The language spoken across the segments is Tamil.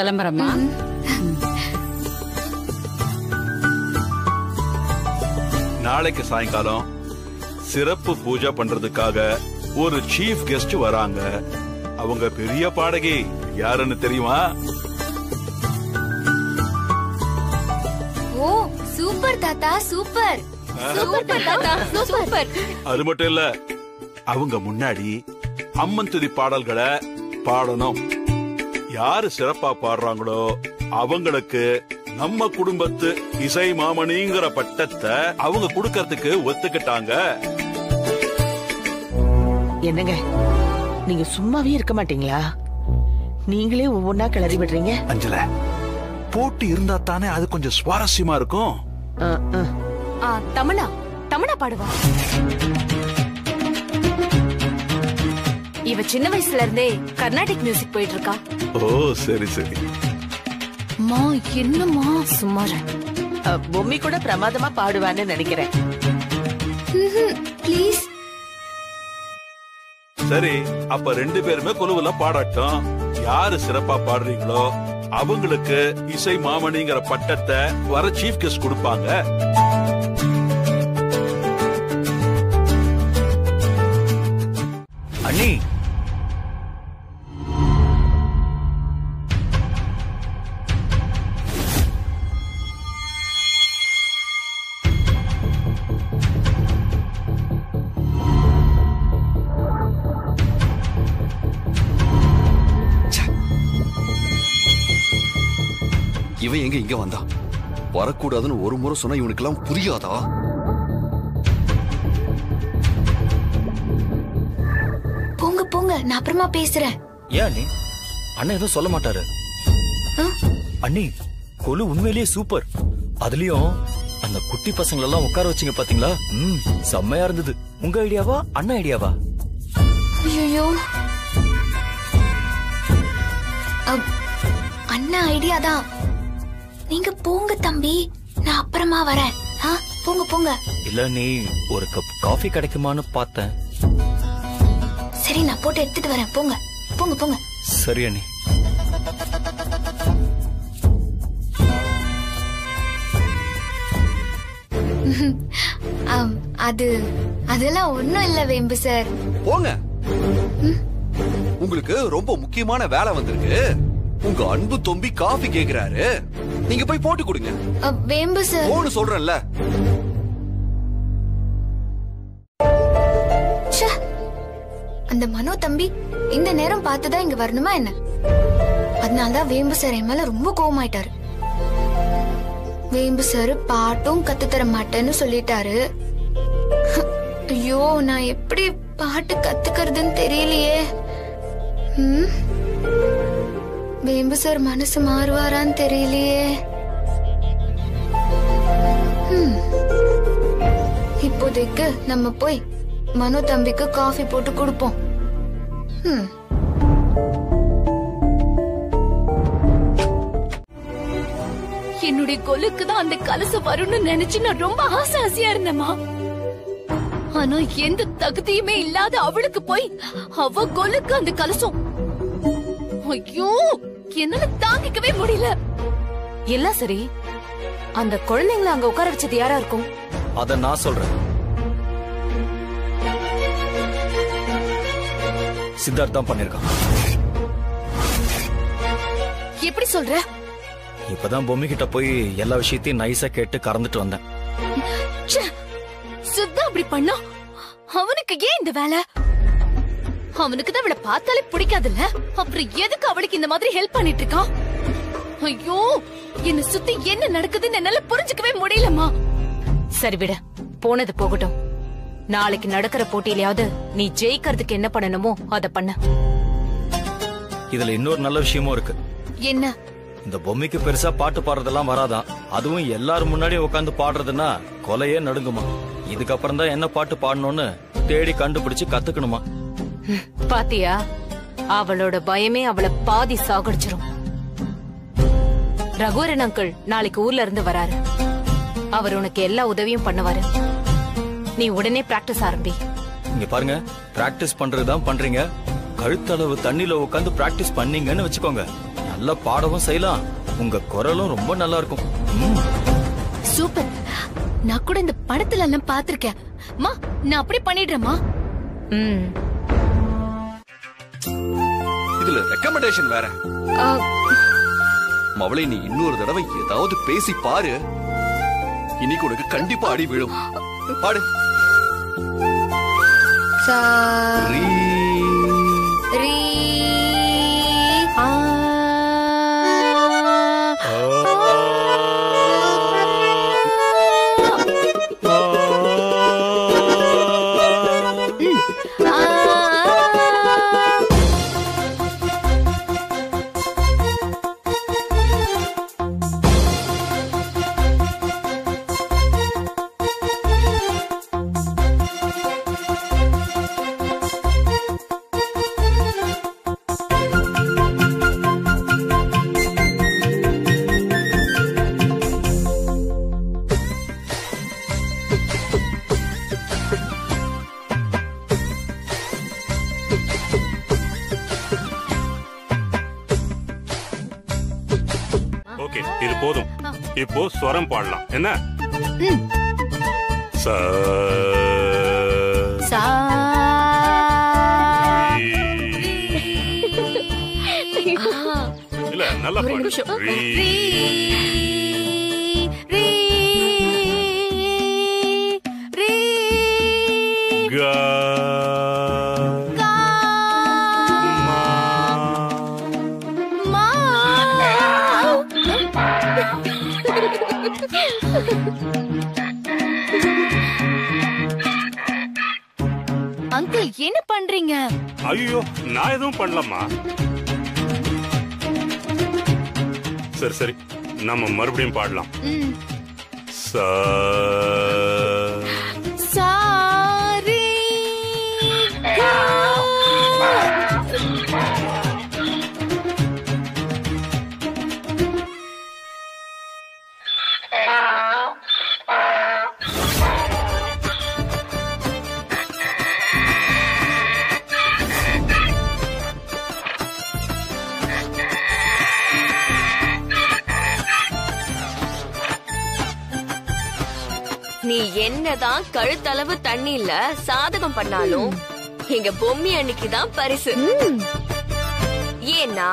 கிளம்புறமா? நாளைக்கு சாயங்காலம் சிறப்பு பூஜை பண்றதுக்காக ஒரு சீஃப் கெஸ்ட் வராங்க. அவங்க பெரிய பாடகி. யாருன்னு தெரியுமா? ஓ சூப்பர் தாத்தா, சூப்பர் சூப்பர் தாத்தா, சூப்பர். அது மட்டும் இல்ல, அவங்க முன்னாடி அம்மன் துதி பாடல்களை பாடணும். யாரு சிறப்பா பாடுறாங்களோ அவங்களுக்கு நம்ம குடும்பத்து இசை மாமணிங்கிற பட்டத்தை அவங்க குடுக்கறதுக்கு ஒத்துக்கிட்டாங்க. என்னங்க நீங்க சும்மாவே இருக்க மாட்டீங்களா? நீங்களே ஒவ்வொன்னா கிளறி விடுறீங்க. அஞ்சல, போட்டி இருந்தா தானே அது கொஞ்சம் சுவாரஸ்யமா இருக்கும். தமிழா தமிழா பாடுவா. இவ சின்ன வயசுல இருந்தே கர்நாடிக் மியூசிக் போயிட்டு இருக்கா. ஓ சரி சரி. மா என்னமா சுமார பொம்மி கூட பிரமாதமா பாடுவான்னு நினைக்கிறேன். ப்ளீஸ். சரி, அப்ப ரெண்டு பேருமே குழுவுல பாடட்டும். யாரு சிறப்பா பாடுறீங்களோ அவங்களுக்கு இசை மாமணிங்கிற பட்டத்தை வர சீஃப் கெஸ்ட் கொடுப்பாங்க. அண்ணி, இவன் எங்க இங்க வந்தா? வரக்கூடாதுன்னு ஒரு முறை சொன்னா இவனுக்கெல்லாம் புரியாதா? போங்க போங்க, நான் அப்புறமா பேசுறேன். ஏன் அண்ணி, அண்ணன் எதுவும் சொல்ல மாட்டாரு. அண்ணி, கொலு உண்மையிலேயே சூப்பர். அதுலயும் அந்த குட்டி பசங்களை எல்லாம் உட்கார வச்சீங்க பாத்தீங்களா? செம்மையா இருந்தது. உங்க ஐடியாவா அண்ணன் ஐடியாவா? ஐயோ, அண்ணன் ஐடியா தான். நீங்க போங்க தம்பி, நான் அப்புறமா வரேன். போங்க போங்க. இல்ல நீ ஒரு கப் காஃபி கிடைக்குமான்னு பார்த்தேன். சரி, நான் போட்டு எடுத்துட்டு வரேன். போங்க போங்க போங்க. சரி அண்ணி. அதெல்லாம் ஒண்ணும் இல்ல வேம்பு சார். போங்க, உங்களுக்கு ரொம்ப முக்கியமான வேலை வந்திருக்கு. உங்க அன்பு தொம்பி காஃபி கேக்குறாரு, நீங்க போய் போட்டு கொடுங்க. வேம்பு சார் போன்னு சொல்றேன்ல. அந்த மனோ தம்பி இந்த நேரம் பார்த்துதான் இங்க வரணுமா என்ன? அதனாலதான் வேம்பு சார் என் மேல ரொம்ப கோவமாயிட்டாரு. வேம்பு சார் பாட்டும் கத்து தர மாட்டேன்னு சொல்லிட்டாரு. ஐயோ, நான் எப்படி பாட்டு கத்துக்கிறதுன்னு தெரியலையே. வேம்பு சார் மனசு மாறுவாரான்னு தெரியலையே. இப்போதைக்கு நம்ம போய் மனோ தம்பிக்கு காஃபி போட்டு கொடுப்போம். என்னுடைய கொலுக்கு தான் அந்த கலசு வரும்னு நினைச்சு நான் ரொம்ப ஆசை ஆசையா இருந்தேமா. ஆனா எந்த தகுதியுமே இல்லாத அவளுக்கு போய் அவ கொலுக்கு அந்த கலசம். ஐயோ, என்னால தாங்கிக்கவே முடியல. எல்லாம் சரி, அந்த குழந்தைங்களை அங்க உட்கார வச்சது யாரா இருக்கும்? அத நான் சொல்றேன். சித்தார்த் தான் பண்ணிருக்கான். எப்படி சொல்ற? இப்பதான் பொம்மி கிட்ட போய் எல்லா விஷயத்தையும் நைஸா கேட்டு கறந்துட்டு வந்தேன். சித்தா அப்படி பண்ணா அவனுக்கு ஏன் இந்த வேலை? அவனுக்கு தான் அவளை பார்த்தாலே பிடிக்காதுல்ல, அப்புறம் எதுக்கு அவளுக்கு இந்த மாதிரி ஹெல்ப் பண்ணிட்டு இருக்கா? ஐயோ, என்ன சுத்தி என்ன நடக்குதுன்னு என்னால புரிஞ்சுக்கவே முடியலமா. சரி விட, போனது போகட்டும். நாளைக்கு நடக்கிற போட்டியிலயாவது நீ ஜெயிக்கிறதுக்கு என்ன பண்ணணுமோ அத பண்ண. இதுல இன்னொரு நல்ல விஷயமும் இருக்கு. என்ன? இந்த பொம்மைக்கு பெருசா பாட்டு பாடுறதெல்லாம் வராதான். அதுவும் எல்லாரும் முன்னாடி உட்காந்து பாடுறதுன்னா கொலையே நடுங்குமா. இதுக்கப்புறம் தான் என்ன பாட்டு பாடணும்னு தேடி கண்டுபிடிச்சு கத்துக்கணுமா. பாத்தியா, அவளோட பயமே அவளை பாதி சாகடிச்சிரும். ரகுவரன் அங்கிள் நாளைக்கு ஊர்ல இருந்து வராரு. அவர் உனக்கு எல்லா உதவியும் பண்ணுவாரு. நீ உடனே பிராக்டிஸ் ஆரம்பி. இங்க பாருங்க, பிராக்டிஸ் பண்றதுதான் பண்றீங்க. கழுத்தளவு தண்ணில உட்காந்து பிராக்டிஸ் பண்ணீங்கன்னு வச்சுக்கோங்க, நல்லா பாடவும் செய்யலாம். உங்க குரலும் ரொம்ப நல்லா இருக்கும். சூப்பர். நான் கூட இந்த படத்துல எல்லாம் பாத்திருக்கேன். மா நான் அப்படி பண்ணிடுறேமா. இதுல ரெக்கமெண்டேஷன் வேற. அவளை நீ இன்னொரு தடவை ஏதாவது பேசி பாரு. இன்னைக்கு உனக்கு கண்டிப்பா அடி விழும். பாடு. இது போதும். இப்போ ஸ்வரம் பாடலாம். என்ன இல்ல நல்லா பாடு. அங்கிள் என்ன பண்றீங்க? ஐயோ நான் எதுவும் பண்ணலமா. சரி சரி நம்ம மறுபடியும் பாடலாம். நீ என்னதான் கழுத்தளவு தண்ணில சாதகம் பண்ணாலும் எங்க பொம்மி அன்னைக்குதான் பரிசு. ஏன்னா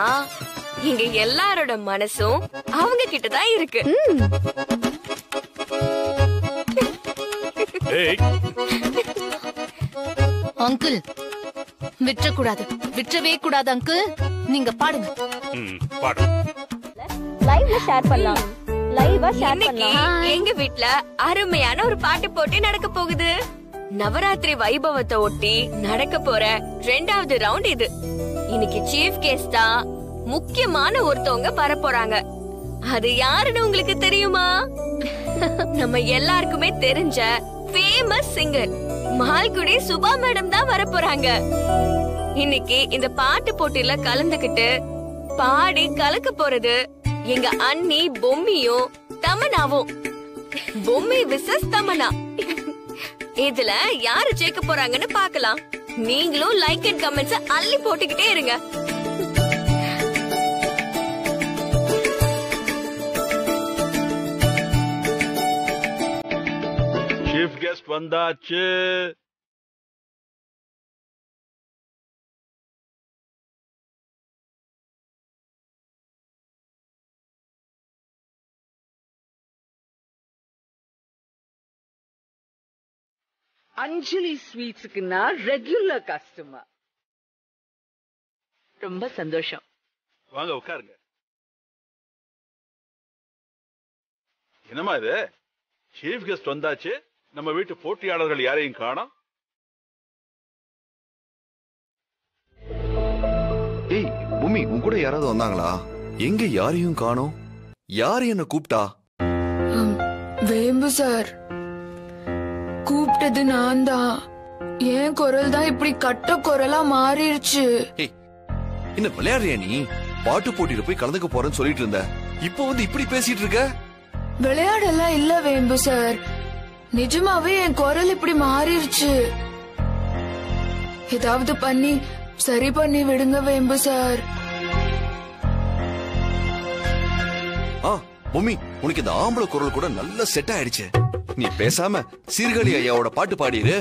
இங்க எல்லாரோட மனசும் அவங்க கிட்டதான் இருக்கு. அங்கிள் விற்ற கூடாது, விற்றவே கூடாது. அங்கிள் நீங்க பாடுங்க. லைவ்ல ஷேர் பண்ணலாம். எங்க வீட்ல அருமையான ஒரு பாட்டு போட்டி நடக்க போகுது. நவராத்திரி வைபவத்தை ஒட்டி நடக்க போற 2வது ரவுண்ட் இது. இன்னைக்கு சீஃப் கெஸ்ட் தான் முக்கியமான ஒருத்தவங்க வர போறாங்க. அது யாருன்னு உங்களுக்கு தெரியுமா? நம்ம எல்லாருக்குமே தெரிஞ்ச famous singer Malgudi Subha madam தான் வர போறாங்க. இன்னைக்கு இந்த பாட்டு போட்டியில கலந்துகிட்டு பாடி கலக்க போறது எங்க அண்ணி பொம்மியும் தமனாவும். பொம்மி விசஸ் தமனா. இதுல யாரு ஜெயிக்க போறாங்கன்னு பாக்கலாம். நீங்களும் லைக் அண்ட் கமெண்ட்ஸ் அள்ளி போட்டுக்கிட்டே இருங்க. சீஃப் கெஸ்ட் வந்தாச்சு. அஞ்சலி ஸ்வீட்ஸுக்கு நான் ரெகுலர் கஸ்டமர். ரொம்ப சந்தோஷம். வாங்க உட்காருங்க. என்னமா இது? சீஃப் கெஸ்ட் வந்தாச்சு, நம்ம வீட்டு போட்டியாளர்கள் யாரையும் காணோம். ஏய் பூமி, உன் கூட யாராவது வந்தாங்களா? எங்க யாரையும் காணோம். யாரு என்ன கூப்பிட்டா? வேம்பு சார் கூப்பிட்டது நான் தான். என் குரல் தான் இப்படி கட்ட குரலா மாறிடுச்சு. என்ன விளையாடுறியா நீ? பாட்டு போட்டியில போய் கலந்துக்க போறேன்னு சொல்லிட்டு இருந்த, இப்போ வந்து இப்படி பேசிட்டு இருக்க. விளையாடலாம் இல்ல வேம்பு சார், நிஜமாவே என் குரல் இப்படி மாறிடுச்சு. ஏதாவது பண்ணி சரி பண்ணி விடுங்க வேம்பு சார். மம்மி, உனக்கு இந்த ஆம்பளை குரல் கூட நல்ல செட் ஆயிடுச்சு. நீ பேசாம சீர்காழி ஐயாவோட பாட்டு பாடிரு.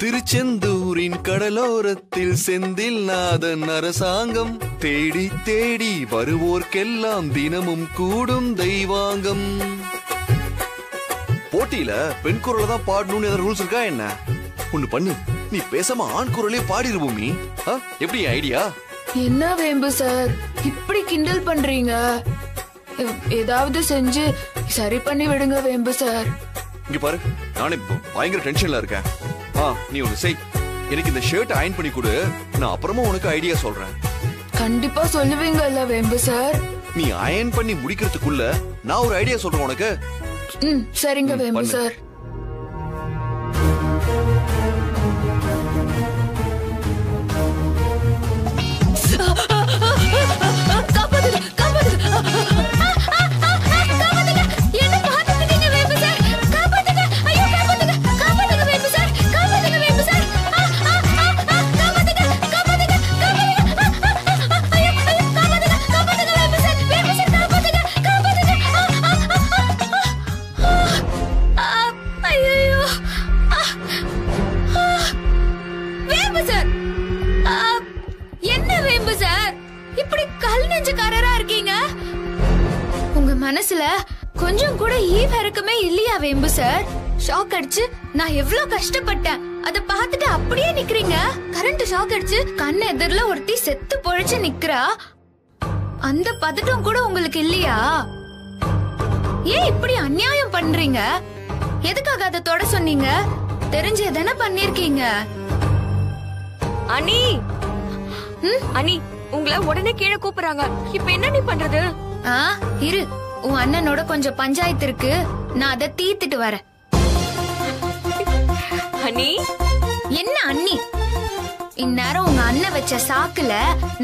திருச்செந்தூரின் கடலோரத்தில் செந்தில் நாதன் அரசாங்கம், தேடி தேடி வருவோர்க்கெல்லாம் தினமும் கூடும் தெய்வாங்கம். போட்டியில பெண் குரலை தான் பாடணும்னு ஏதாவது ரூல்ஸ் இருக்கா என்ன? ஒண்ணு பண்ணு, நீ பேசாம ஆண் குரலே பாடிரு பூமி. எப்படி ஐடியா? என்ன வேம்பு சார் இப்படி கிண்டல் பண்றீங்க? ஏதாவது செஞ்சு சரி பண்ணி விடுங்க வேம்பு சார். இங்க பாரு, நானே பயங்கர டென்ஷன்ல இருக்கேன். நீ ஒரு செய், எனக்கு இந்த ஷர்ட் அயன் பண்ணி கொடு, நான் அப்புறமா உனக்கு ஐடியா சொல்றேன். கண்டிப்பா சொல்லுவீங்கல்ல வேம்பு சார்? நீ அயன் பண்ணி முடிக்கிறதுக்குள்ள நான் ஒரு ஐடியா சொல்றேன் உனக்கு. சரிங்க வேம்பு சார். மனசுல கொஞ்சம் கூட ஈவருக்குமே இல்லையா வேம்பு சார்? ஷாக் அடிச்சு நான் எவ்வளவு கஷ்டப்பட்டேன், அத பாத்துட்டு அப்படியே நிக்கிறீங்க. கரண்ட் ஷாக் அடிச்சு கண்ண எதிரில ஒருத்தி செத்து பொழிச்சு நிக்கிறா, அந்த பதட்டம் கூட உங்களுக்கு இல்லையா? ஏன் இப்படி அநியாயம் பண்றீங்க? எதுக்காக அதை தொட சொன்னீங்க? தெரிஞ்சே தானே பண்ணிருக்கீங்க. அனி அனி, உங்களை உடனே கீழே கூப்பிடுறாங்க, இப்ப என்ன நீ பண்றது? இரு, உன் அண்ணனோட கொஞ்சம் பஞ்சாயத்து இருக்கு, நான் அதை தீர்த்துட்டு வரேன். அண்ணி என்ன அண்ணி? இந்நேரம் உங்க அண்ணன் வச்ச சாக்குல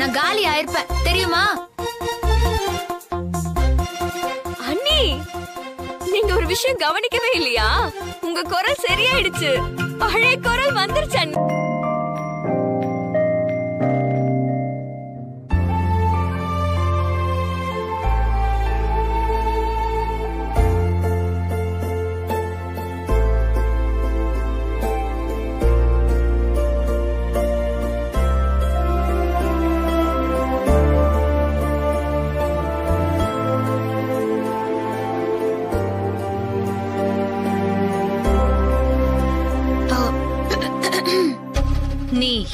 நான் காலி ஆயிருப்பேன் தெரியுமா? அண்ணி நீங்க ஒரு விஷயம் கவனிக்கவே இல்லையா? உங்க குரல் சரியாயிடுச்சு, பழைய குரல் வந்துருச்சு அண்ணி. நீ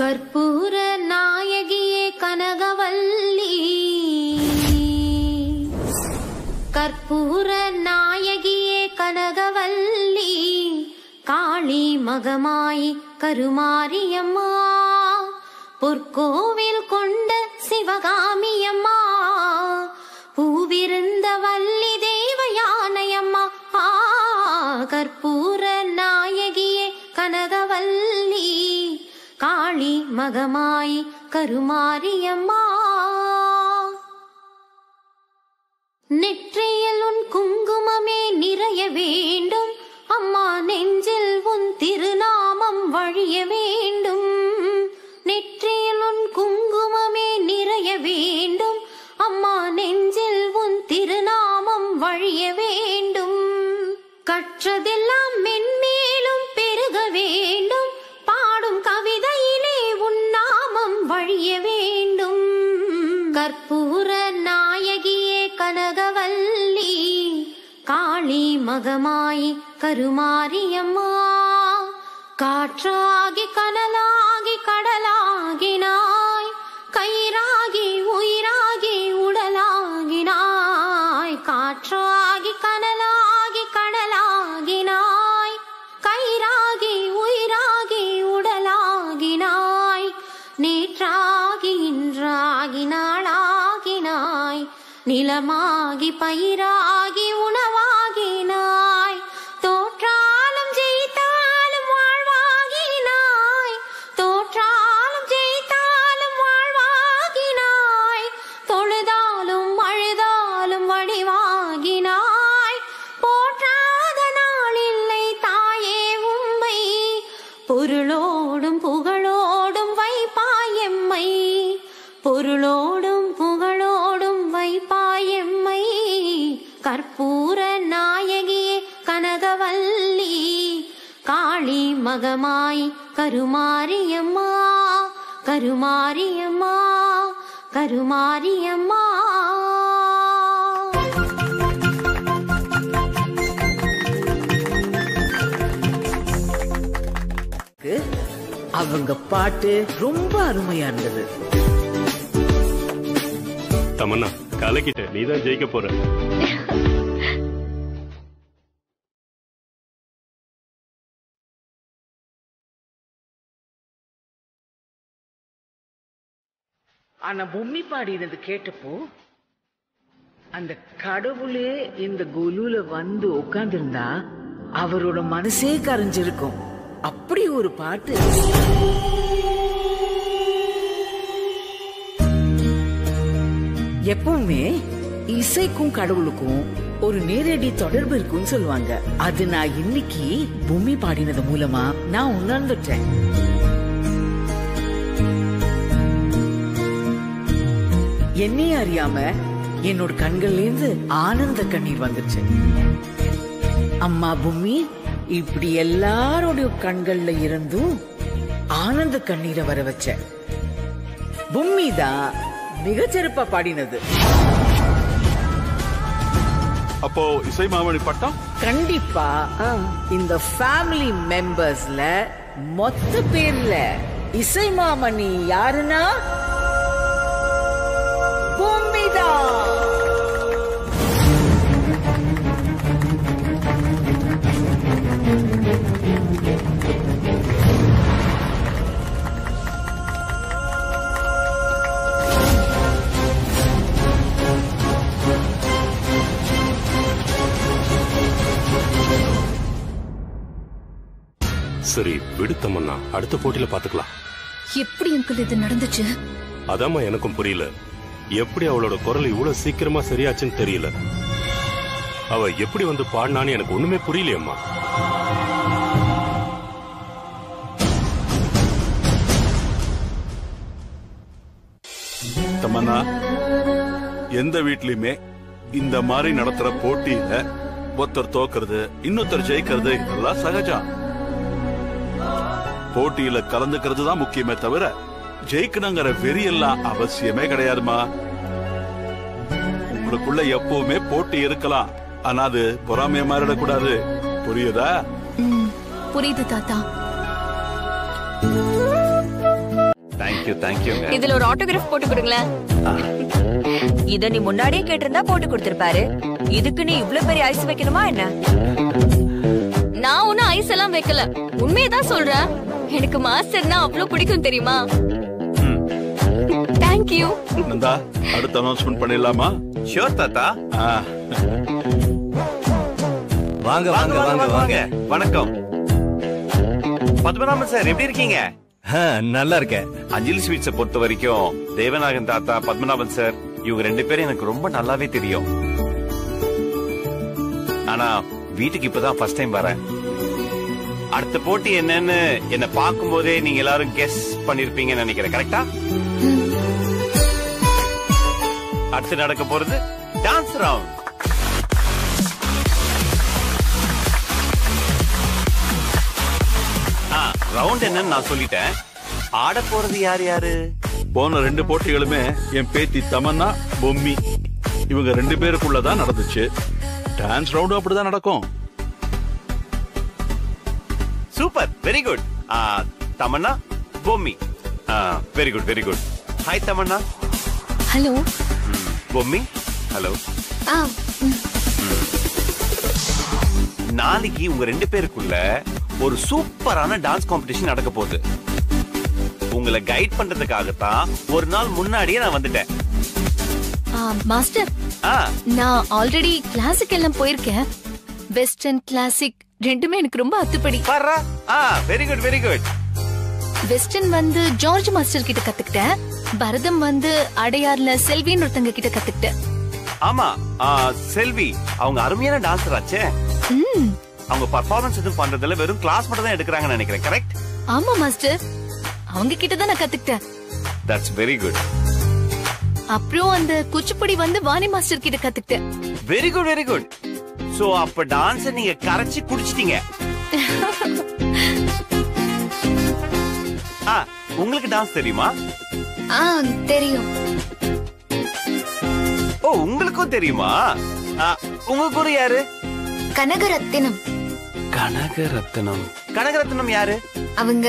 கற்பூர நாயகியே கனகவல்லி, கற்பூர நாயகியே கனகவல்லி, காளி மகமாயி கருமாரியம்மா, பொற்கோவில் கொண்ட சிவகாமியம்மா, பூவிருந்த வள்ளி தேவயானையம்மா, கற்பூர நாயகியே கனகவல்லி, காளி மகமாயி கருமாரியம்மா, நெற்றியில் உன் குங்குமமே நிறைய வேண்டும் அம்மா, நெஞ்சில் உன் திருநாமம் வழிய வேண்டும், நெற்றியில் உன் குங்குமமே நிறைய வேண்டும் அம்மா, நெஞ்சில் உன் திருநாமம் வழிய வேண்டும், கற்றதெல்லாம் மென்மேலும் பெருக வேண்டும், பாடும் கவிதையிலே உன் நாமம் வழிய வேண்டும், கற்பூர நாயகியே கனகவல்லி, காளி மகமாயி கருமாரியம்மா, காற்றாகி கனலாகி கடலாகினாய், கயிறாகி உயிராகி உடலாகினாய், காற்றாகி கனலாகி கடலாகினாய், கயிறாகி உயிராகி உடலாகினாய், நேற்றாகி இன்றாகி நாளாகினாய், நிலமாகி பயிராகி உணவாகினாய், தோற்றாலும் ஜெயித்தாலும் வாழ்வாகினாய், தோற்றாலும் ஜெயித்தாலும் வாழ்வாகினாய், தொழுதாலும் அழுதாலும் வடிவாகினாய், போற்றாத நாள் இல்லை தாயே உம்மை, பொருளோ மகமாய் கருமாரியம்மா கருமாரியம்மா கருமாரியம்மா. அவங்க பாட்டு ரொம்ப அருமையா இருந்தது. தமன்னா கலக்கிட்ட, நீதான் ஜெயிக்க போற. ஆனா பொம்மி பாடினது கேட்டப்போ அந்த கடவுளே இந்த கொலுல வந்து உட்கார்ந்திருந்தா அவரோட மனசே கரைஞ்சிருக்கும். அப்படி ஒரு பாட்டு. எப்பவுமே இசைக்கும் கடவுளுக்கும் ஒரு நேரடி தொடர்பு இருக்குன்னு சொல்லுவாங்க. அது நான் இன்னைக்கு பொம்மி பாடினது மூலமா நான் உணர்ந்துட்டேன். என்னைய அறியாம என்னோட கண்கள்ல இருந்து ஆனந்த கண்ணீர் வந்துச்சு. அம்மா பூமி இப்படி எல்லாரோட கண்கள்ல இருந்தும் ஆனந்த கண்ணீரை வர வச்ச பூமி தான் மிகச்சிறப்பா பாடினது. அப்போ இசை மாமணி பட்டம் கண்டிப்பா இந்த ஃபேமிலி மெம்பர்ஸ்ல மொத்த பேர்ல இசை மாமணி யாருன்னா சரி விடுத்தம்னா அடுத்த போட்டியில பாத்துக்கலாம். எப்படி அங்கிள் இது நடந்துச்சு? அதாம்மா எனக்கும் புரியல. எப்படி அவளோட குரல் இவ்வளவு சீக்கிரமா சரியாச்சுன்னு தெரியல. அவ எப்படி வந்து பாடினான்னு எனக்கு ஒண்ணுமே புரியலையம்மா. தமன்னா, எந்த வீட்லயுமே இந்த மாதிரி நடத்துற போட்டியில ஒருத்தர் தோக்குறது இன்னொருத்தர் ஜெயிக்கிறது இதெல்லாம் சகஜம். போட்டியில கலந்துக்கிறது தான் முக்கியமே தவிர ஜெயிக்கணுங்கிற வெறியெல்லாம் அவசியமே கிடையாதுமா. உங்களுக்குள்ள எப்பவுமே போட்டி இருக்கலாம், ஆனா அது பொறாமையா மாறிடக்கூடாது. புரியுதா? புரியுது தாத்தா. Thank you thank you. இதுல ஒரு ஆட்டோகிராஃப் போட்டு கொடுங்களேன். இத நீ முன்னாடியே கேட்டிருந்தா போட்டு கொடுத்திருப்பாரு. இதுக்கு நீ இவ்வளவு பெரிய ஐஸ் வைக்கணுமா என்ன? நான் ஒன்னும் ஐஸ் எல்லாம் வைக்கல, உண்மையதான் சொல்றேன். எனக்கு மாஸ்டர்னா அவ்வளவு பிடிக்கும் தெரியுமா. Thank you. நந்தா, அடுத்த announcement பண்ணிடலாமா? Sure தாத்தா. வாங்க வாங்க வாங்க வாங்க. வணக்கம். பத்மநாபன் சார் எப்படி இருக்கீங்க? நல்லா இருக்கேன். அஞ்சலி ஸ்வீட்ஸை பொறுத்த வரைக்கும் தேவநாகன் தாத்தா, பத்மநாபன் சார் இவங்க ரெண்டு பேரும் எனக்கு ரொம்ப நல்லாவே தெரியும். ஆனா வீட்டுக்கு இப்பதான் ஃபர்ஸ்ட் டைம் வரேன். அடுத்த போட்டி என்னன்னு என்ன பார்க்கும் போதே நீங்க எல்லாரும் கெஸ் பண்ணிருப்பீங்கன்னு நினைக்கிறேன். கரெக்டா? அடுத்து நடக்க போறது டான்ஸ் ரவுண்ட். ரவுண்ட் என்னன்னு நான் சொல்லிட்டேன். ஆட போறது யாரு யாரு? போன ரெண்டு போட்டிகளுமே என் பேத்தி தமன்னா, பொம்மி இவங்க ரெண்டு பேருக்குள்ளதான் நடந்துச்சு. டான்ஸ் ரவுண்டும் அப்படிதான் நடக்கும். Super, very good. Tamanna, Bommi, very good very good. Hi Tamanna. Hello. Bommi hello. நாளைக்கு உங்க ரெண்டு பேருக்குள்ள ஒரு சூப்பரான டான்ஸ் காம்படிஷன் நடக்க போகுது. உங்களை கைட் பண்றதுக்காகத்தான் ஒரு நாள் முன்னாடியே நான் வந்துட்டேன். மாஸ்டர், நான் ஆல்ரெடி கிளாசிக் எல்லாம் போயிருக்கேன். வெஸ்டர்ன் கிளாசிக் ரெண்டுமே எனக்கு ரொம்ப அத்துப்படி. Very good very good. Western வந்து ஜார்ஜ் மாஸ்டர் கிட்ட கத்துக்கிட்டேன். பரதம் வந்து அடையார்ல செல்வின்னு ஒருத்தங்க கிட்ட கத்துக்கிட்டேன். ஆமா, செல்வி அவங்க அருமையான டான்சர் ஆச்சே. அவங்க பெர்ஃபார்மன்ஸ் எதுவும் பண்றதுல வெறும் கிளாஸ் மட்டும் தான் எடுக்கறாங்கன்னு நினைக்கிறேன். கரெக்ட்? ஆமா மாஸ்டர், அவங்க கிட்ட தான் நான் கத்துக்கிட்டேன். That's very good. அப்புறம் அந்த குச்சிப்புடி வந்து வாணி மாஸ்டர் கிட்ட கத்துக்கிட்டேன். Very good very good. So அப்ப டான்ஸ் நீங்க கரைச்சி குடிச்சிட்டீங்க. உங்களுக்கு டான்ஸ் தெரியுமா? ஆ தெரியும். ஓ உங்களுக்கும் தெரியுமா? உங்க குரு யாரு? கனகரத்தினம். கனகரத்தினம். கனகரத்தினம் யாரு? அவங்க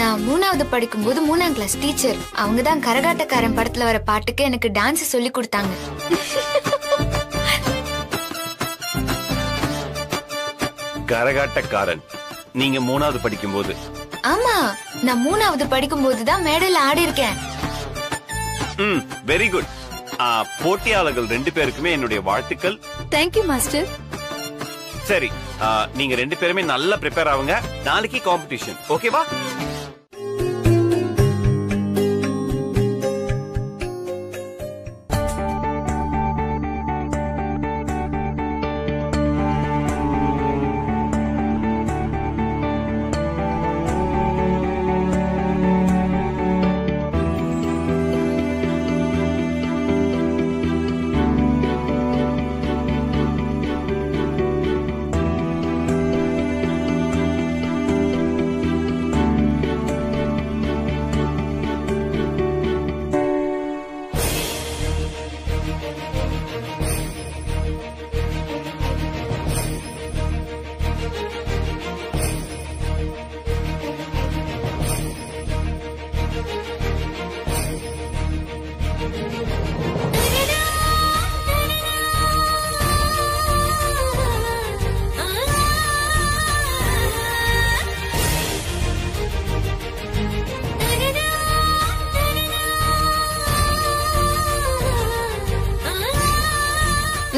நான் 3வது படிக்கும்போது 3ஆம் கிளாஸ் டீச்சர். அவங்க தான் கரகாட்டக்காரன் படத்துல வர பாட்டுக்கு எனக்கு டான்ஸ் சொல்லி கொடுத்தாங்க. கரகாட்டக்காரன் நீங்க 3வது படிக்கும்போது? ஆமா, நான் 3வது படிக்கும்போது தான் மேடையில ஆடி இருக்கேன். ம், வெரி குட். போட்டியாளர்கள் 2 பேருக்குமே என்னுடைய வாழ்த்துக்கள். Thank you master. சரி, நீங்க 2 பேருமே நல்லா ப்ரிப்பேர் ஆவுங்க. நாளைக்கு காம்படிஷன், ஓகேவா?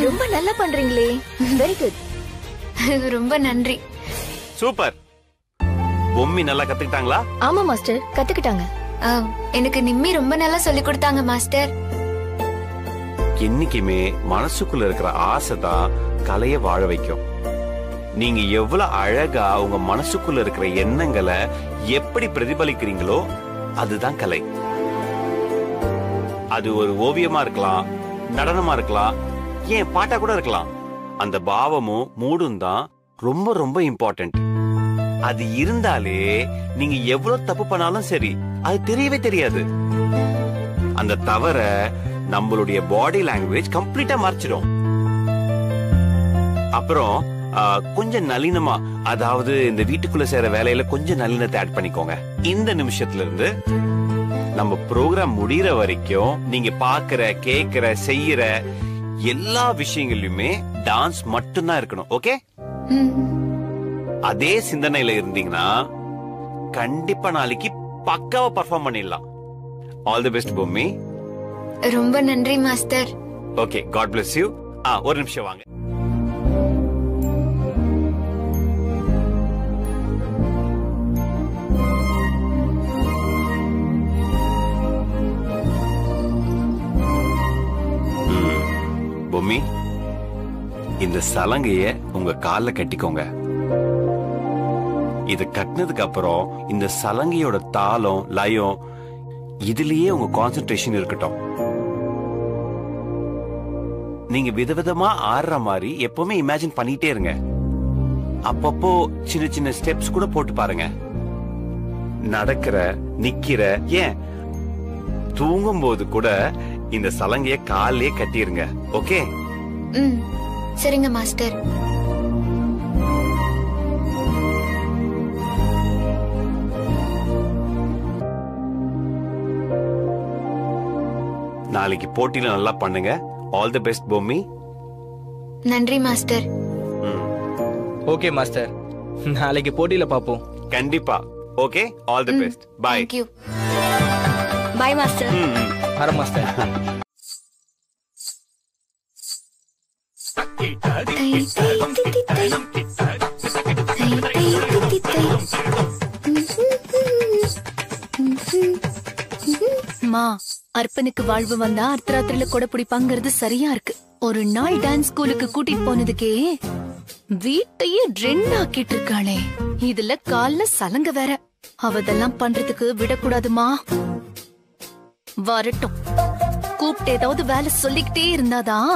ரொம்ப நல்லா பண்றீங்களே, வெரி குட். ரொம்ப நன்றி. சூப்பர். பொம்மி நல்லா கத்துக்கிட்டாங்களா? ஆமா மாஸ்டர், கத்துக்கிட்டாங்க. எனக்கு நிம்மி ரொம்ப நல்லா சொல்லி கொடுத்தாங்க மாஸ்டர். என்னைக்குமே மனசுக்குள்ள இருக்கிற ஆசை தான் கலைய வாழ வைக்கும். நீங்க எவ்வளவு அழகா உங்க மனசுக்குள்ள இருக்கிற எண்ணங்களை எப்படி பிரதிபலிக்கிறீங்களோ அதுதான் கலை. அது ஒரு ஓவியமா இருக்கலாம், நடனமா இருக்கலாம், ஏன் பாட்டா கூட இருக்கலாம். அந்த பாவமும் மூடும் தான் ரொம்ப ரொம்ப இம்பார்ட்டன்ட். அது இருந்தாலே நீங்க எவ்வளவு தப்பு பண்ணாலும் சரி, அது தெரியவே தெரியாது. அந்த தவற நம்மளுடைய பாடி லாங்குவேஜ் கம்ப்ளீட்டா மாறிடும். அப்புறம் கொஞ்சம் நளினமா, அதாவது இந்த வீட்டுக்குள்ள சேர வேலையில கொஞ்சம் நளினத்தை ஆட் பண்ணிக்கோங்க. இந்த நிமிஷத்துல இருந்து நம்ம ப்ரோக்ராம் முடிகிற வரைக்கும் நீங்க பாக்குற, கேக்குற, செய்யற எல்லா விஷயங்களிலுமே டான்ஸ் மட்டும்தான் இருக்கணும், ஓகே? அதே சிந்தனையில இருந்தீங்கன்னா கண்டிப்பா நாளைக்கு பக்காவா பெர்ஃபார்ம் பண்ணிடலாம். All the best Bhoomi. ரொம்ப நன்றி master. Okay, God bless you. ஒரு நிமிஷம் வாங்க. பூமி, இந்த சலங்கைய உங்க கால்ல கட்டிக்கோங்க. இத கட்டினதுக்கு அப்புறம் இந்த சலங்கையோட தாளம், லயம், இதுலயே உங்க கான்சென்ட்ரேஷன் இருக்கட்டும். நீங்க விதவிதமா ஆடுற மாதிரி எப்பவுமே இமேஜின் பண்ணிட்டே இருங்க. அப்பப்போ சின்ன சின்ன ஸ்டெப்ஸ் கூட போட்டு பாருங்க. நடக்கிற, நிக்கிற, ஏன் தூங்கும் போது கூட இந்த சலங்கைய காலே கட்டிருங்க, ஓகே? சரிங்க மாஸ்டர். நாளைக்கு போட்டியில நல்லா பண்ணுங்க. ஆல் தி பெஸ்ட் பூமி. நன்றி மாஸ்டர். ஓகே மாஸ்டர், நாளைக்கு போட்டியில பாப்போம் கண்டிப்பா. Okay, all the best. Bye. Thank you. Bye master. ஹர மாஸ்டர். மா, அர்ப்பனுக்கு வாழ்வு வந்தா அர்த்தராத்திரில கொடை பிடிப்பாங்கிறது சரியா இருக்கு. ஒரு நாள் டான்ஸ் ஸ்கூலுக்கு கூட்டிட்டு போனதுக்கே வீட்டையே ட்ரென் ஆக்கிட்டு இருக்கானே. இதுல கால்ல சலங்க வேற. அவதெல்லாம் பண்றதுக்கு விடக்கூடாதுமா. வரட்டும், கூப்பிட்டு ஏதாவது வேலை சொல்லிக்கிட்டே இருந்தாதான்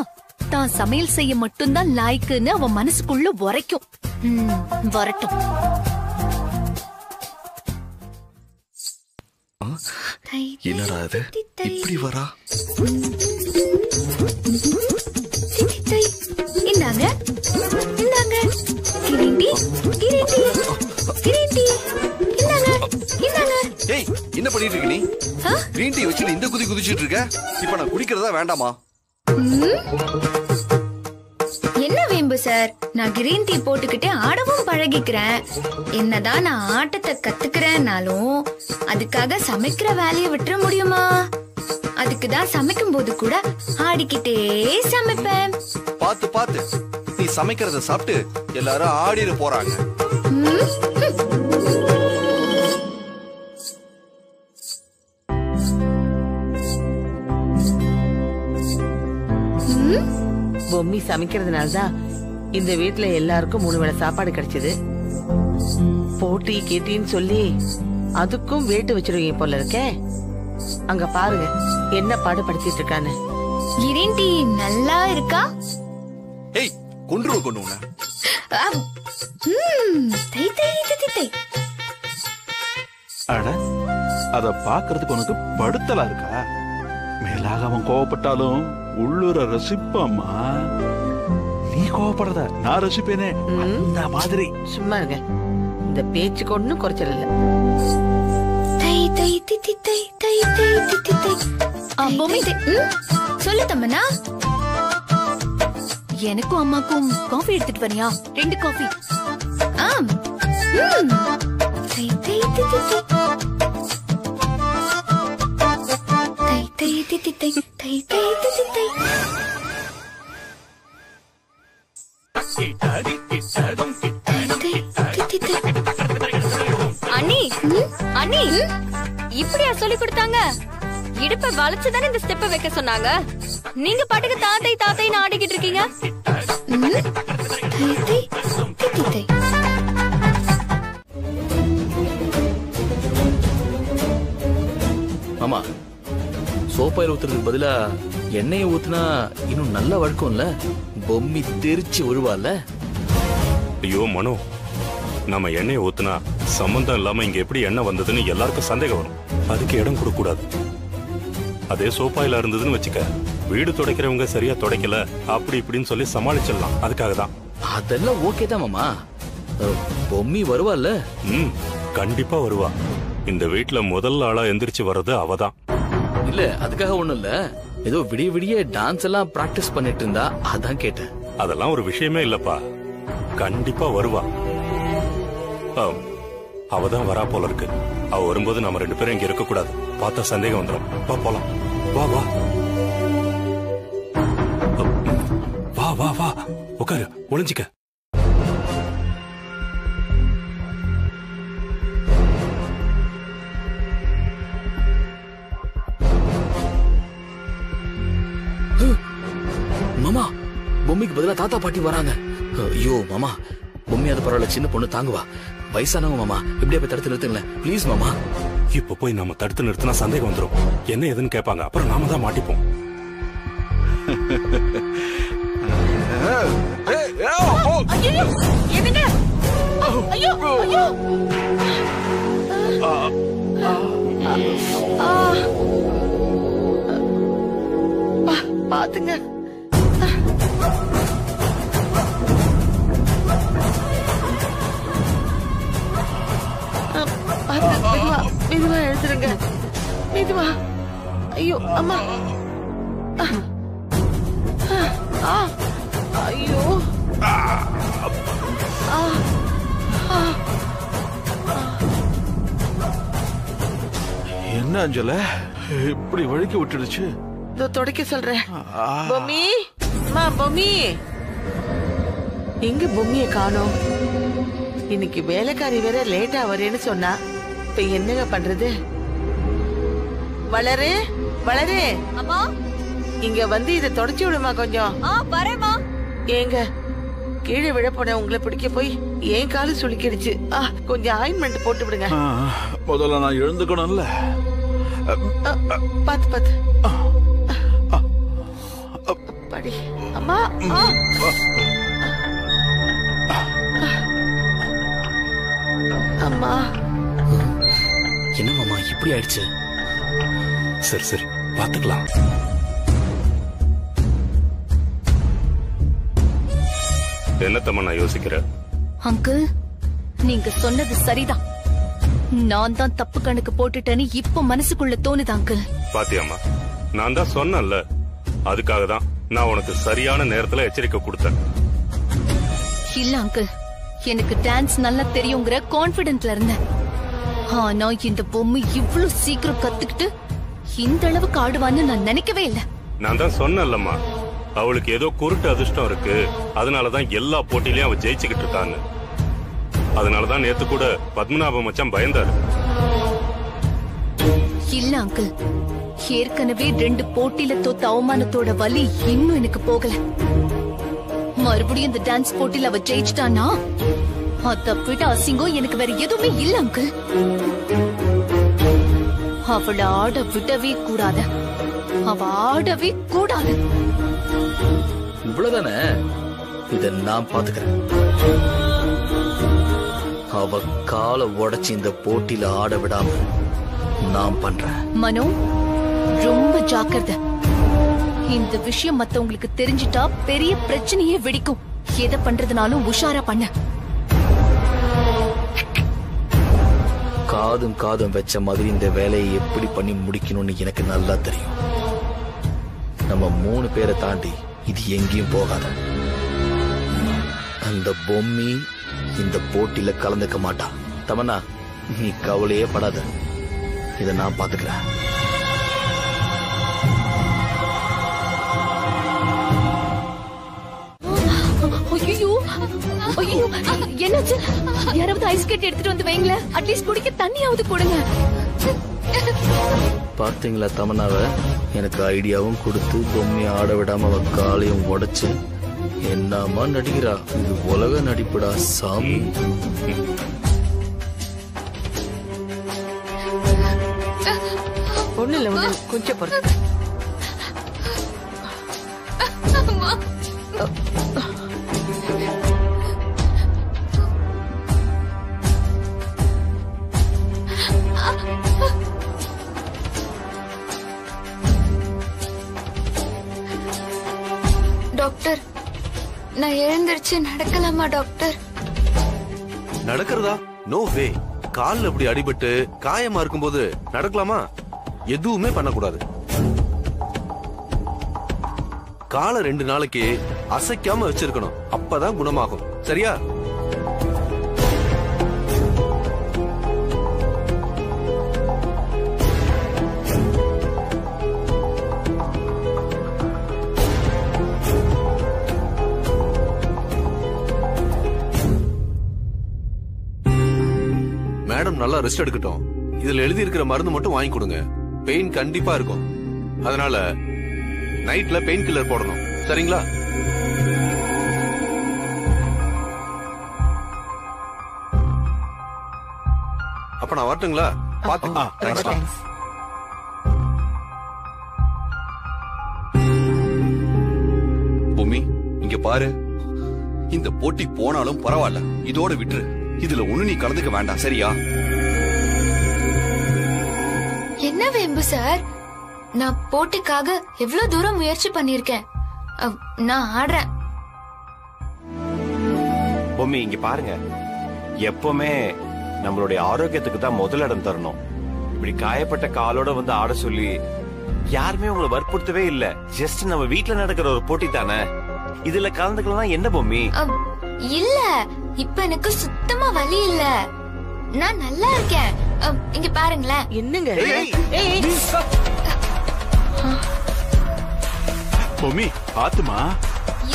தான் சமையல் செய்ய மட்டும்தான் லாய்க்குன்னு அவன் மனசுக்குள்ள உரைக்கும். வரட்டும். என்னடா அது இப்படி வரா? இந்தாங்க இந்தாங்க கிரீண்டி கிரீண்டி கிரீண்டி இந்தாங்க இந்தாங்க. ஏய் என்ன பண்ணிட்டு இருக்க நீ? கிரீன் டீ வச்சிட்டு இந்த குதி குதிச்சிட்டு இருக்க. இப்போ நான் குடிக்கிறதா வேண்டாமா? என்ன வேம்பு சார், நான் கிரீன் டீ போட்டுக்கிட்டே ஆடவும் பழகிக்கிறேன். என்னதான் நான் ஆட்டத்தை கத்துக்கிறேன்னாலும் அதுக்காக சமைக்கிற வேலையை விட்டுற முடியுமா? அதுக்குதான் சமைக்கும் போது கூட ஆடிக்கிட்டே சமைப்பேன். பாத்து பாத்து நீ சமைக்கிறத சாப்பிட்டு எல்லாரும் ஆடிட்டு போறாங்க. பொம்மி சமைக்கிறதுனால்தான் இந்த வீட்டுல எல்லாருக்கும் 3 வேளை சாப்பாடு கிடைச்சது. போட்டி கேட்டின்னு சொல்லி அதுக்கும் வேட்டு வச்சிருவீங்க போல இருக்கே. அங்க பாருங்க என்ன பாடுபடுத்திட்டு இருக்கானு. கிரீன் டீ நல்லா இருக்கா? ஏய் கொன்று கொண்டுனா. தை தை தை தை. அட அத பாக்குறதுக்கு உனக்கு படுத்தலா இருக்கா? மேலாக அவன் கோவப்பட்டாலும் உள்ளூர ரசிப்பம்மா. நீ கோவப்படுறத நான் ரசிப்பேனே அந்த மாதிரி. சும்மா இருங்க, இந்த பேச்சு கொண்டு குறைச்சல இல்ல. சொல்லு தம்மனா, எனக்கும் அம்மாக்கும் காஃபி எடுத்துட்டு வரியா? 2 காஃபி. ஆம் அண்ணி அண்ணி இப்படியா சொல்லி கொடுத்தாங்க? இடுப்ப வளைச்சுதானே இந்த ஸ்டெப்ப வைக்க சொன்னாங்க. நீங்க பாட்டுக்கு தாத்தை தாத்தைன்னு ஆடிக்கிட்டு இருக்கீங்க. ஆமா, சோப்பாயில் ஊத்துறதுக்கு பதிலா எண்ணெயை ஊத்துனா இன்னும் நல்லா வழுக்கும்ல, பொம்மி தெரிச்சு விழுவால. ஐயோ மனோ, நம்ம எண்ணெயை ஊத்துனா சம்பந்தம் இல்லாம இங்க எப்படி எண்ணெய் வந்ததுன்னு எல்லாருக்கும் சந்தேகம் வரும். அதுக்கு இடம் கொடுக்க கூடாது. அதே சோப்பாயில இருந்ததுன்னு வச்சுக்க, வீடு துடைக்கிறவங்க சரியா துடைக்கல அப்படி இப்படின்னு சொல்லி சமாளிச்சிடலாம். அதுக்காக தான். அதெல்லாம் ஓகே தான் மாமா, பொம்மி வருவால. கண்டிப்பா வருவா. இந்த வீட்டுல முதல் ஆளா எந்திரிச்சு வர்றது அவதான். இல்ல அதுக்காக ஒண்ணும் இல்ல, ஏதோ விடிய விடிய டான்ஸ் எல்லாம் பிராக்டிஸ் பண்ணிட்டு இருந்தா அதான் கேட்டேன். அதெல்லாம் ஒரு விஷயமே இல்லப்பா, கண்டிப்பா வருவா. அவதான் வரா போல இருக்கு. அவ வரும்போது நம்ம 2 பேரும் இங்க இருக்க கூடாது, பார்த்தா சந்தேகம் வந்துடும். வா போலாம். வா வா வா வா வா உட்காரு, ஒளிஞ்சிக்க. மாமா பொம்மிக்கு பதிலா தாத்தா பாட்டி வராங்க. ஐயோ மாமா, பொம்மியாவது பரவாயில்ல, சின்ன பொண்ணு தாங்குவா, வயசானவங்க மாமா. இப்படியே போய் தடுத்து நிறுத்துங்களேன் பிளீஸ் மாமா. இப்ப போய் நம்ம தடுத்து நிறுத்தினா சந்தேகம் வந்துடும், என்ன எதுன்னு கேட்பாங்க, அப்புறம் நாம தான் மாட்டிப்போம். பாத்துங்க மெதுவா எழுத்துருங்க, மெதுவா. ஐயோ அம்மா, ஐயோ என்ன அஞ்சல இப்படி வழுக்கி விட்டுடுச்சு? இதோ தொடக்க சொல்றேன். பொம்மி பொம்மி, எங்க பொம்மிய காணோம்? இன்னைக்கு வேலைக்காரி வேற லேட்டா வரேன்னு சொன்னா இப்ப என்னங்க பண்றது? வளரு வளரு இங்க வந்து இத தொடச்சு விடுமா கொஞ்சம். ஏங்க கீழே விழ போன உங்களை பிடிக்க போய் ஏன் காலு சுளிக்கிடுச்சு. கொஞ்சம் ஆயின்மெண்ட் போட்டு விடுங்க. முதல்ல நான் எழுந்துக்கணும்ல. பாத்து பாத்து படி அம்மா. அம்மா என்ன மாமா இப்படி ஆயிடுச்சு? சரி சரி பாத்துக்கலாம். என்னத்தம்மா நான் யோசிக்கிறேன்? அங்கிள் நீங்க சொன்னது சரிதான், நான் தான் தப்பு கணக்கு போட்டுட்டேன்னு இப்ப மனசுக்குள்ள தோணுது அங்கிள். பாத்தியாமா நான் தான் சொன்னேன்ல, அதுக்காக தான் நான் உனக்கு சரியான நேரத்துல எச்சரிக்கை கொடுத்தேன். இல்ல அங்கிள் எனக்கு டான்ஸ் நல்லா தெரியுங்கிற கான்பிடென்ட்ல இருந்தேன், ஆனா இந்த பொம்மை இவ்ளோ சீக்கிரம் கத்துக்கிட்டு இந்த அளவுக்கு ஆடுவான்னு நான் நினைக்கவே இல்ல. நான் தான் சொன்னேன்லம்மா அவளுக்கு ஏதோ குருட்டு அதிர்ஷ்டம் இருக்கு, அதனாலதான் எல்லா போட்டியிலயும் அவ ஜெயிச்சுக்கிட்டு இருக்காங்க. அதனாலதான் நேத்து கூட பத்மநாபம் மச்சான் பயந்தாரு. இல்ல அங்கிள் ஏற்கனவே 2 போட்டியில தோத்த அவமானத்தோட வலி இன்னும் எனக்கு போகல. மறுபடியும் இந்த டான்ஸ் போட்டியில அவ ஜெயிச்சிட்டானா தப்பிட்டு அசிங்கம் எனக்கு வேற எதுவுமே இல்ல அங்கிள். அவள ஆட விடவே கூடாத, அவ ஆடவே கூடாது. இவ்வளவுதானே, இத நான் பாத்துக்கிறேன். அவ காலை உடைச்சு இந்த போட்டியில ஆட விடாம நான் பண்றேன். மனோ ரொம்ப ஜாக்கிரதை, இந்த விஷயம் மத்தவங்களுக்கு தெரிஞ்சிட்டா பெரிய பிரச்சனையே வெடிக்கும். எதை பண்றதுனாலும் உஷாரா பண்ண. காதும் காதும் வச்ச மாதிரி இந்த வேலையை எப்படி பண்ணி முடிக்கணும்னு எனக்கு நல்லா தெரியும். நம்ம 3 பேரை தாண்டி இது எங்கேயும் போகாது. அந்த பொம்மி இந்த போட்டியில கலந்துக்க மாட்டா. தமன்னா நீ கவலையே படாத, இத நான் பாத்துக்கிறேன். என்னாச்சு? யாராவது ஐஸ் கட்டி எடுத்துட்டு வந்து வைங்களே, அட்லீஸ்ட் குடிக்க தண்ணியாவது கொடுங்க. பாத்தீங்களா தமன்னாவ எனக்கு ஐடியாவும் கொடுத்து பொம்மையை ஆட விடாம அவ காலையும் உடைச்சு என்னமா நடிக்கிறா. இது உலக நடிப்புடா சாமி. ஒண்ணு இல்ல ஒண்ணு கொஞ்சம் டாக்டர் நான் எழுந்திருச்சு நடக்கலாமா டாக்டர்? நடக்கிறதா? நோ வே. கால் அப்படி அடிபட்டு காயமா இருக்கும்போது நடக்கலாமா? எதுவுமே பண்ணக்கூடாது. காலை 2 நாளைக்கு அசைக்காம வச்சிருக்கணும், அப்பதான் குணமாகும். சரியா? நல்லா ரெஸ்ட் எடுக்கட்டும். இதுல எழுதி இருக்கிற மருந்து மட்டும் வாங்கி கொடுங்க. பெயின் கண்டிப்பா இருக்கும், அதனால நைட்ல பெயின் கில்லர் போடணும். சரிங்களா? அப்ப நான் வரட்டுங்களா? பாத்து பூமி இங்க பாரு, இந்த போட்டி போனாலும் பரவாயில்ல, இதோட விட்டுரு. இதுல ஒண்ணு நீ கலந்துக்க வேண்டாம். சரியா? என்ன வேம்பு சார், நான் போட்டிக்காக எவ்வளவு தூரம் முயற்சி பண்ணிருக்கேன், நான் ஆடுறேன். பொம்மி இங்க பாருங்க, எப்பவுமே நம்மளுடைய ஆரோக்கியத்துக்கு தான் முதல் இடம் தரணும். இப்படி காயப்பட்ட காலோட வந்து ஆட சொல்லி யாருமே உங்களை வற்புறுத்தவே இல்ல. ஜஸ்ட் நம்ம வீட்டுல நடக்கிற ஒரு போட்டி தானே, இதுல கலந்துக்கலாம். என்ன பொம்மி? இல்ல இப்ப எனக்கு சுத்தமா வலி இல்ல, நான் நல்லா இருக்கேன். இங்க பாருங்களேன். என்னங்க பொம்மி? பாத்துமா?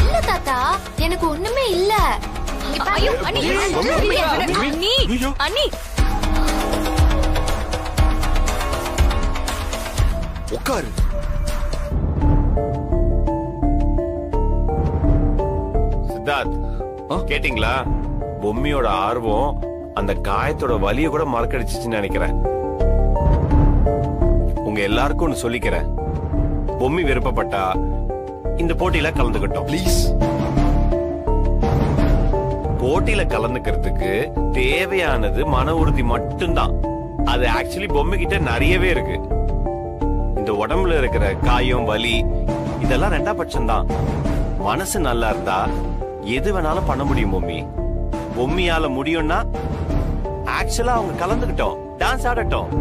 இல்ல தாத்தா எனக்கு ஒண்ணுமே இல்ல. உட்காரு. சித்தார்த் கேட்டீங்களா? பொம்மியோட ஆர்வம் அந்த காயத்தோட வலிய கூட மறக்கடிச்சு நினைக்கிறேன். உங்க எல்லாருக்கும் ஒன்னு சொல்லிக்கிறேன், பொம்மி விருப்பப்பட்டா இந்த போட்டியில கலந்துக்கிட்டோம். பிளீஸ் போட்டியில கலந்துக்கிறதுக்கு தேவையானது மன உறுதி மட்டும்தான். அது ஆக்சுவலி பொம்மை கிட்ட நிறையவே இருக்கு. இந்த உடம்புல இருக்கிற காயம் வலி இதெல்லாம் ரெண்டா பட்சம்தான். மனசு நல்லா இருந்தா எது வேணாலும் பண்ண முடியும். பொம்மியால முடியும்னா ஆக்சுவலா அவங்க கலந்துக்கிட்டோம், டான்ஸ் ஆடட்டும்.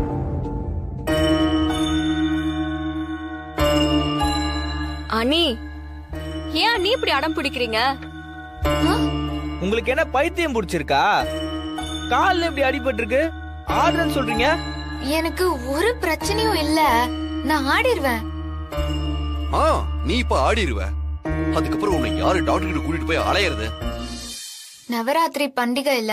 அனி, ஏன் நீ இப்படி அடம் பிடிக்கிறீங்க? உங்களுக்கு என்ன பைத்தியம் பிடிச்சிருக்கா? கால் எப்படி அடிபட்டிருக்கு ஆடுறன்னு சொல்றீங்க? எனக்கு ஒரு பிரச்சனையும் இல்ல, நான் ஆடிடுவேன். நீ இப்ப ஆடிடுவ, அதுக்கப்புறம் உன்னை யாரு டாக்டர் கிட்ட கூட்டிட்டு போய் அலையறது? நவராத்திரி பண்டிகையில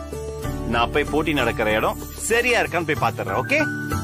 நான் போய் போட்டி நடக்கிற இடம் சரியா இருக்கான்னு போய் பாத்துறேன். ஓகே.